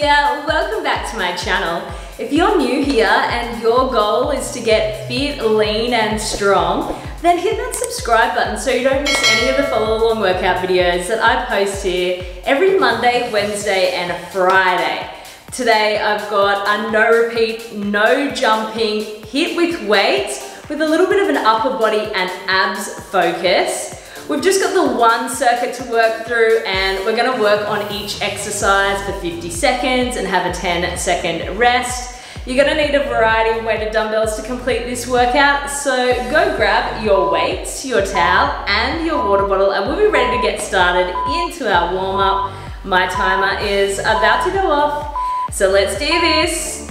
here, welcome back to my channel. If you're new here and your goal is to get fit, lean and strong, then hit that subscribe button so you don't miss any of the follow-along workout videos that I post here every Monday, Wednesday and Friday. Today I've got a no repeat, no jumping, hit with weights with a little bit of an upper body and abs focus. We've just got the one circuit to work through and we're gonna work on each exercise for 50 seconds and have a 10-second rest. You're gonna need a variety of weighted dumbbells to complete this workout, so go grab your weights, your towel and your water bottle and we'll be ready to get started into our warm up. My timer is about to go off, so let's do this.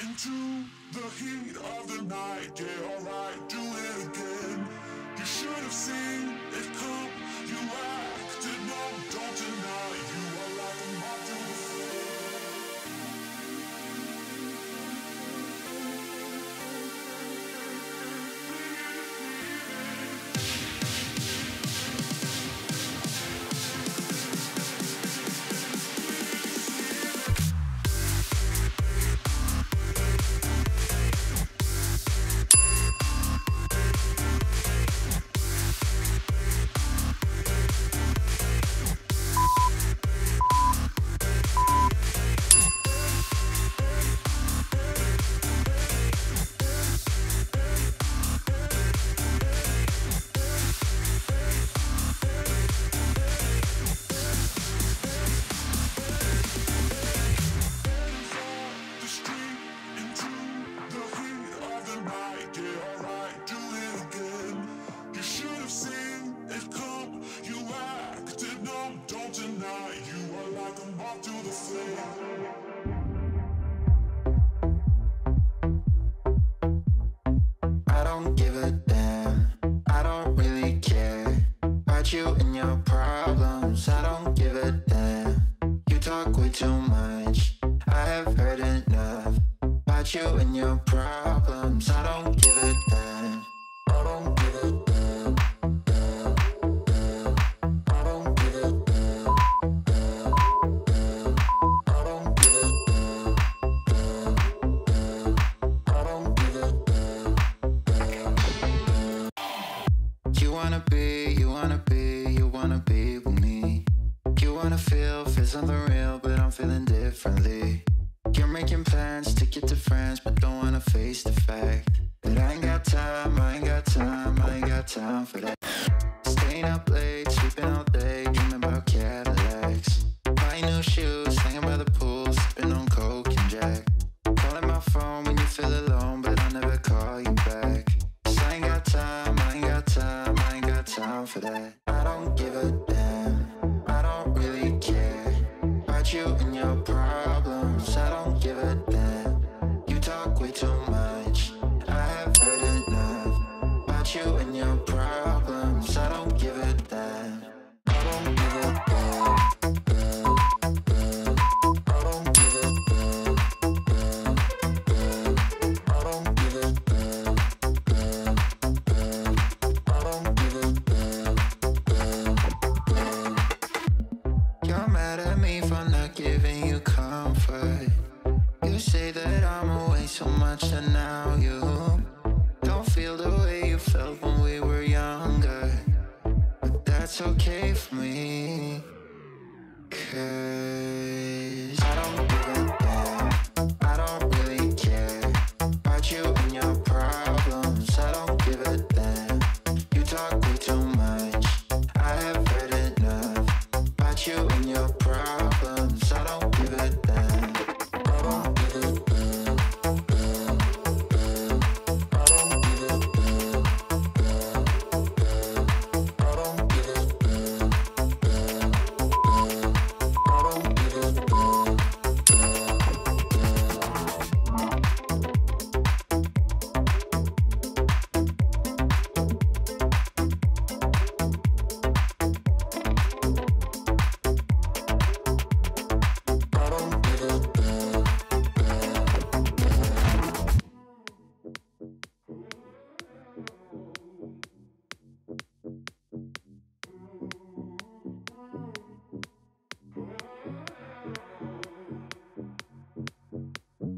Into the heat of the night, yeah, alright, do it again. You should have seen it come, you acted numb, don't deny. You are like a moth to the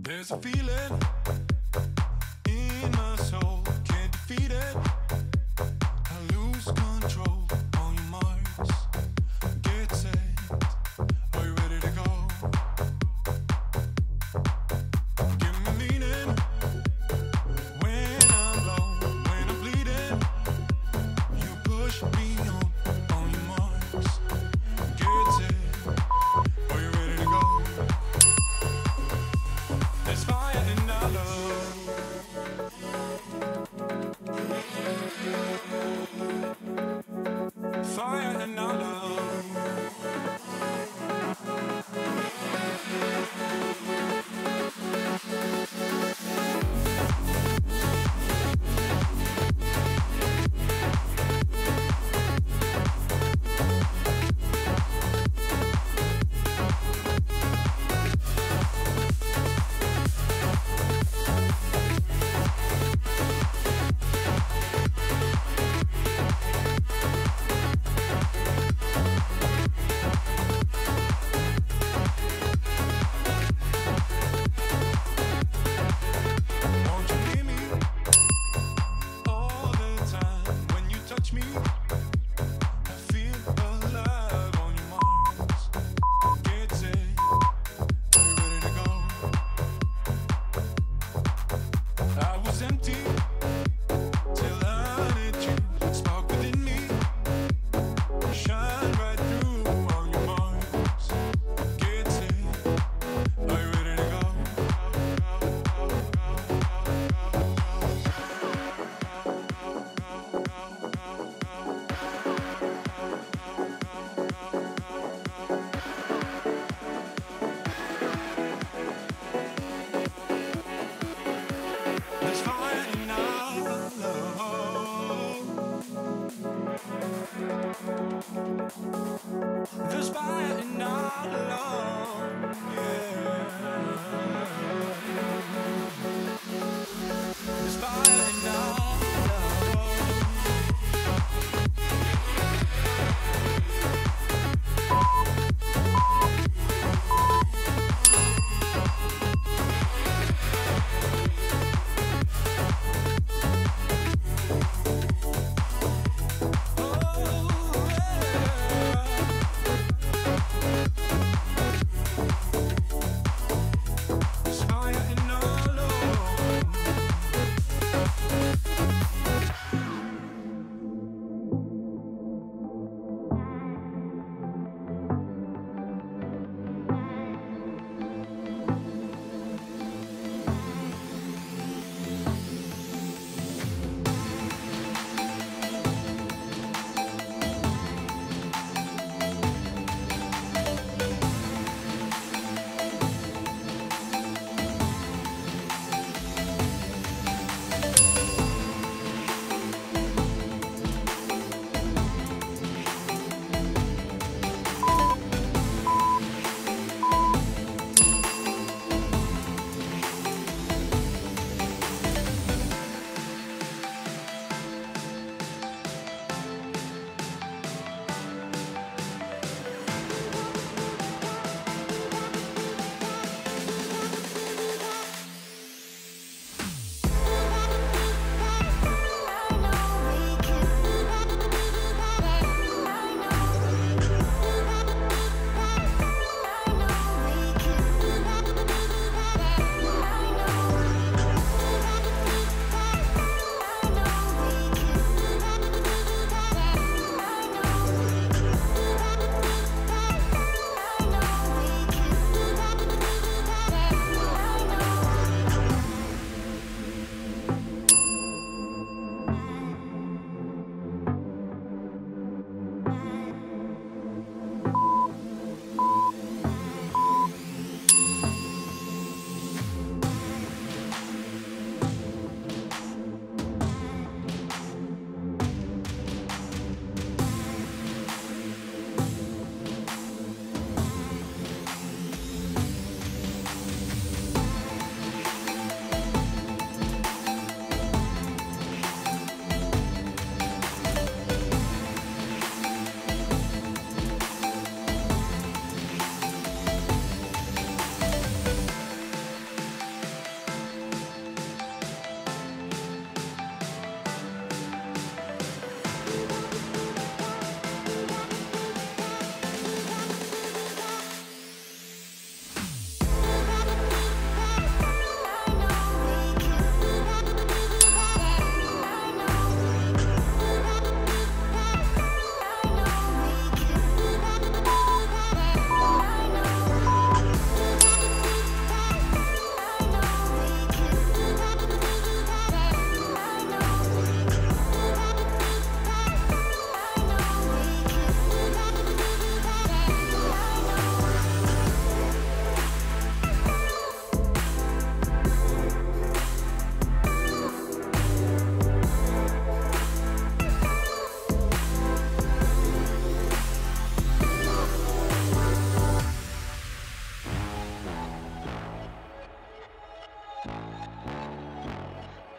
There's a feeling in my soul, can't defeat it. I lose control on your marks. Get set, are you ready to go? Give me meaning when I'm low, when I'm bleeding. You push me on your marks. Get set, are you ready to go? Fire and I love.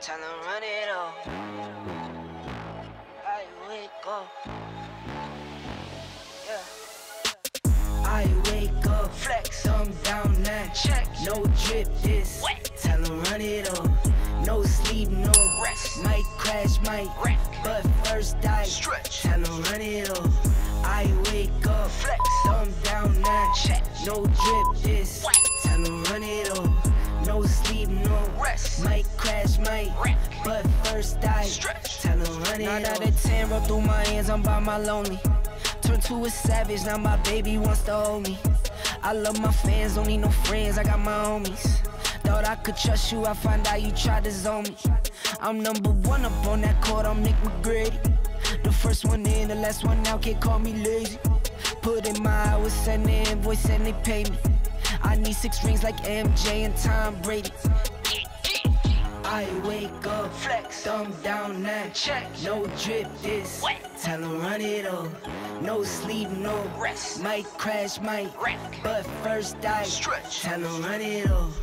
time to run it off. I wake up. Yeah. I wake up. Flex. Thumb down now. Check. No drip this. Wet. Time to run it off. No sleep, no rest. Might crash, might wreck. But first I stretch. Time to run it off. I wake up. Flex. Thumb down now. Check. No drip this. Wet. Time to run it off. No sleep, no rest. Might crash, might wreck. But first I stretch. Tell them run it. 9 out of 10 run through my hands. I'm by my lonely. Turn to a savage. Now my baby wants to hold me. I love my fans. Don't need no friends. I got my homies. Thought I could trust you. I find out you tried to zone me. I'm #1 up on that court. I'm Nick McGrady. The first one in, the last one out. Can't call me lazy. Put in my hours, send the invoice, and they pay me. I need 6 rings like MJ and Tom Brady. I wake up, flex, thumb down now, check, no drip this, wet. Tell them run it off, no sleep, no rest, might crash, might wreck, but first I stretch, tell them run it off.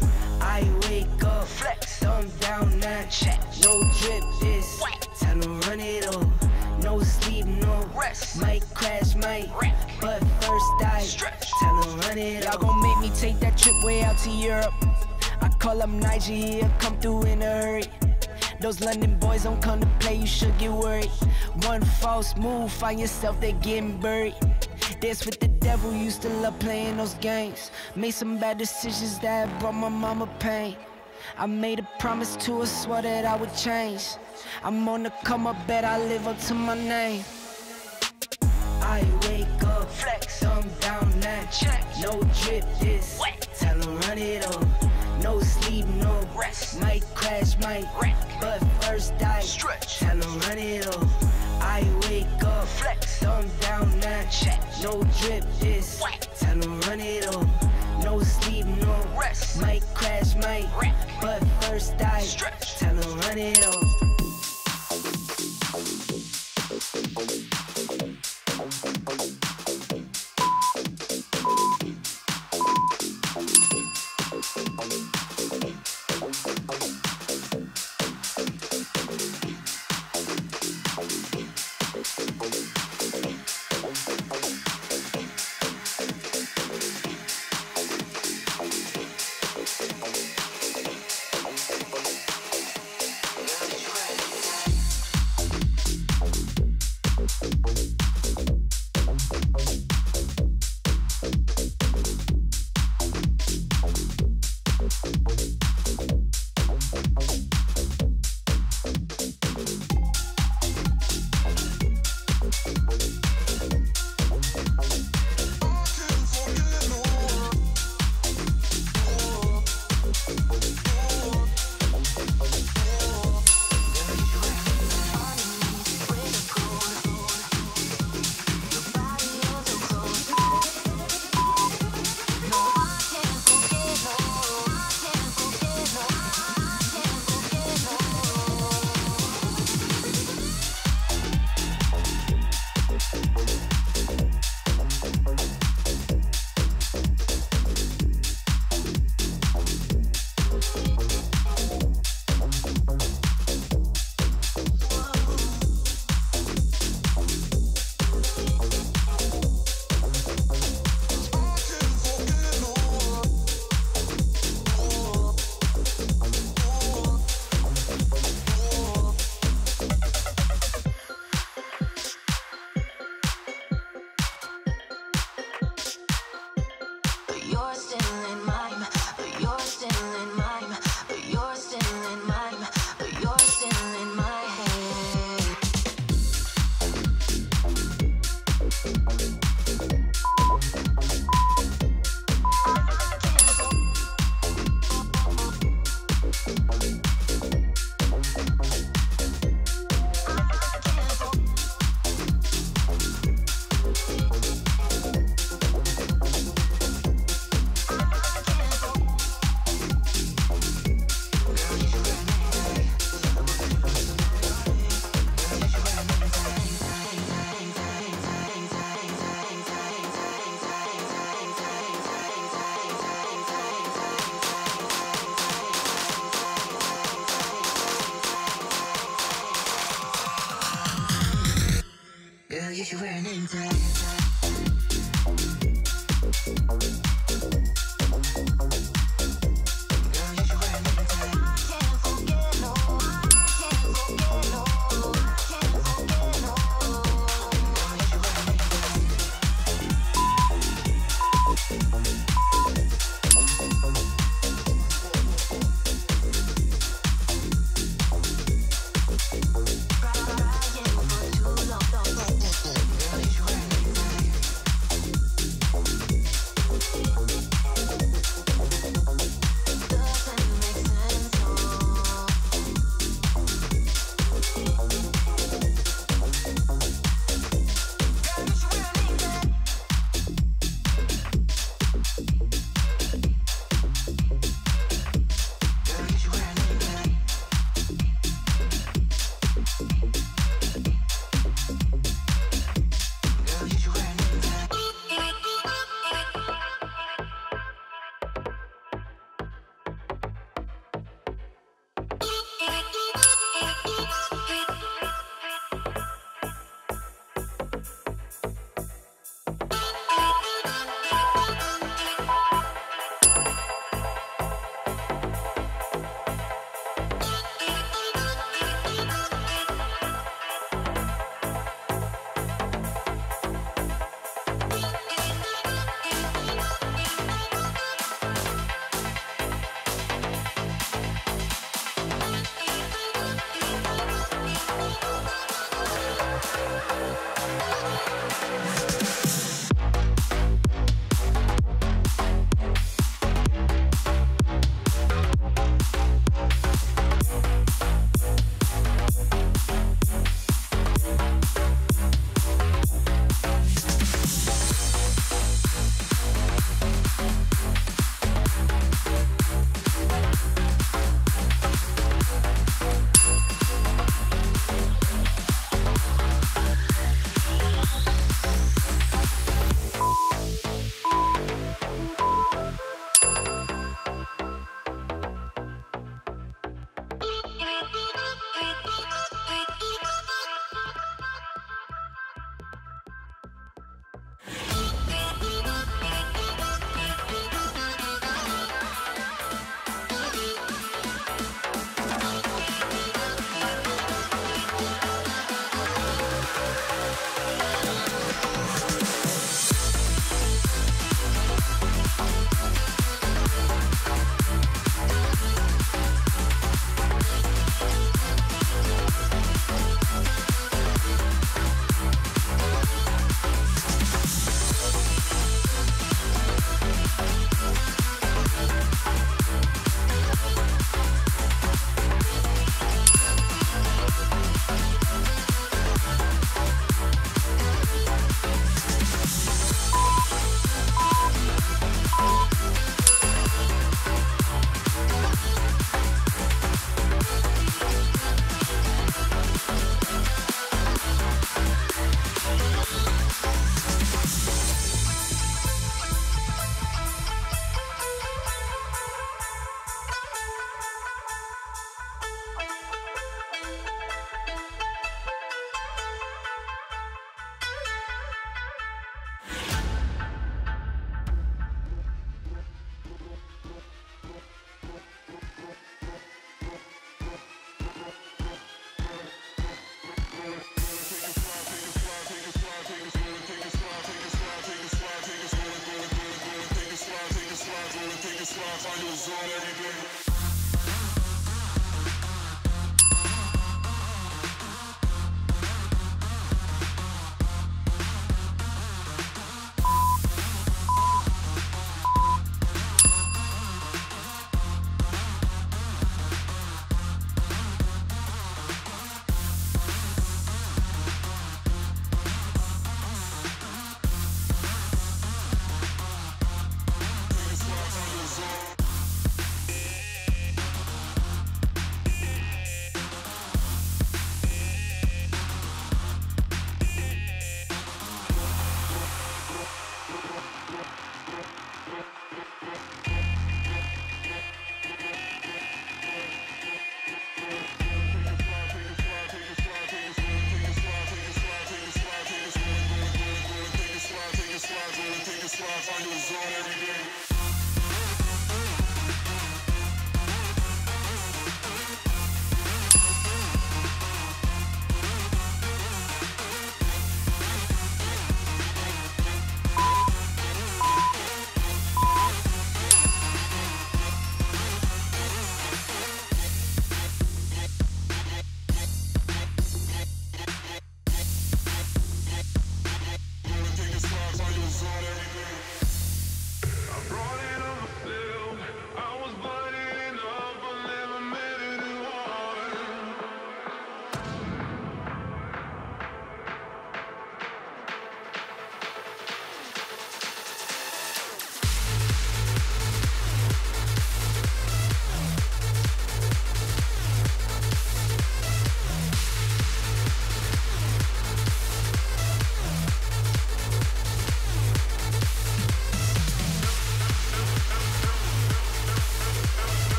I wake up, flex, thumb down now, check, no drip this, wet. Tell them run it off. No sleep, no rest. Might crash, might wreck. But first I stretch. Tell them run it. Y'all gon' make me take that trip way out to Europe. I call up Nigel, he'll come through in a hurry. Those London boys don't come to play, you should get worried. One false move, find yourself, they getting buried. Dance with the devil, used to love playing those games. Made some bad decisions that brought my mama pain. I made a promise to her, swore that I would change. I'm on the come up, bet I live up to my name. I wake up, flex, thumb down now, check, no drip this, wet. Tell them run it off, no sleep, no rest, might crash, might wreck, but first I stretch, tell them run it off. I wake up, flex, thumb down now, check, no drip this, wet. Tell them run it off, no sleep, no rest, might crash, might wreck, but first I stretch, tell them run it off.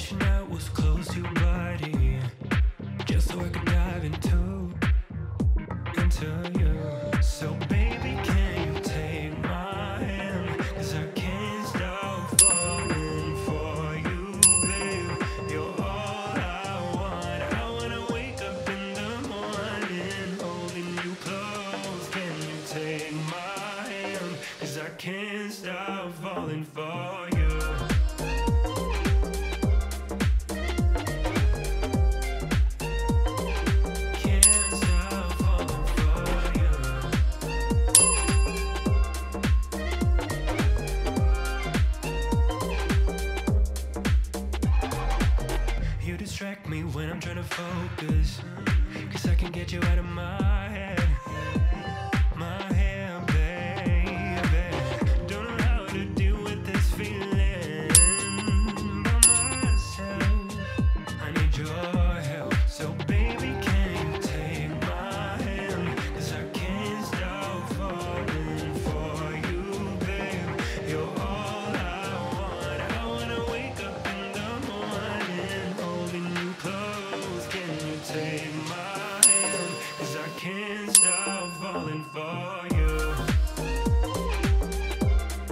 wishing I was close to your body, just so I could dive into you. So baby, can you take my hand, 'cause I can't stop falling for you, babe. You're all I want. I wanna wake up in the morning holding you close. Can you take my hand, 'cause I can't stop falling for you. Distract me when I'm trying to focus, 'cause I can get you out of my head. My head, baby. Don't know how to deal with this feeling by myself. I need your help. So baby, can you take my hand, 'cause I can't stop falling for you, babe. You're all I want. I wanna wake up in the morning close, can you take my hand, 'cause I can't stop falling for you.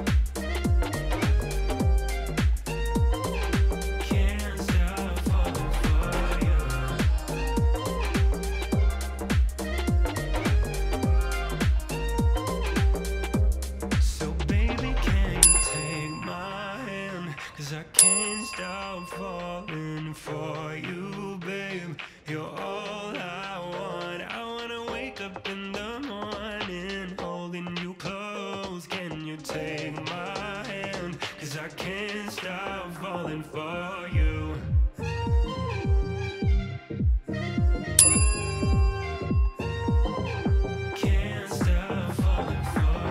I can't stop falling for you, babe. You're all I want. I wanna wake up in the morning holding you close. Can you take my hand, 'cause I can't stop falling for you. Can't stop falling for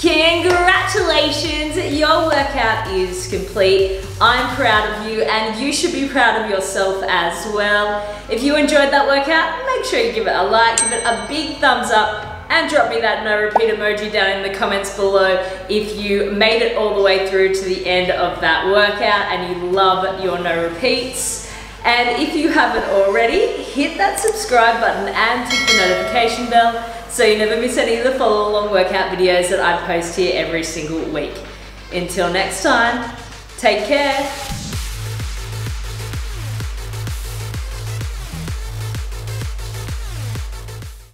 you. Congratulations, your workout is complete. I'm proud of you and you should be proud of yourself as well. If you enjoyed that workout, make sure you give it a like, give it a big thumbs up and drop me that no repeat emoji down in the comments below if you made it all the way through to the end of that workout and you love your no repeats. And if you haven't already, hit that subscribe button and click the notification bell so you never miss any of the follow-along workout videos that I post here every single week. Until next time, take care.